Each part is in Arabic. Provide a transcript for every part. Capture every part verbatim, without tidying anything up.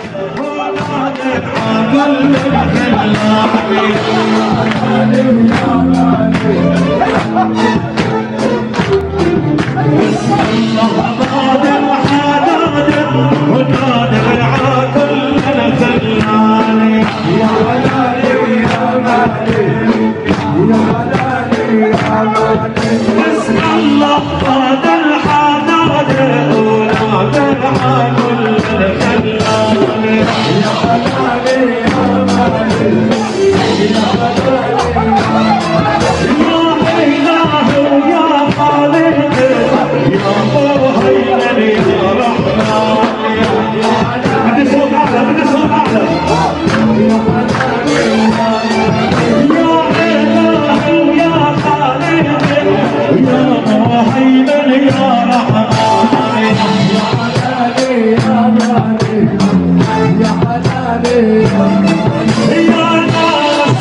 يا ناس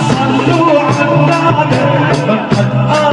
صلوا على النبي فقد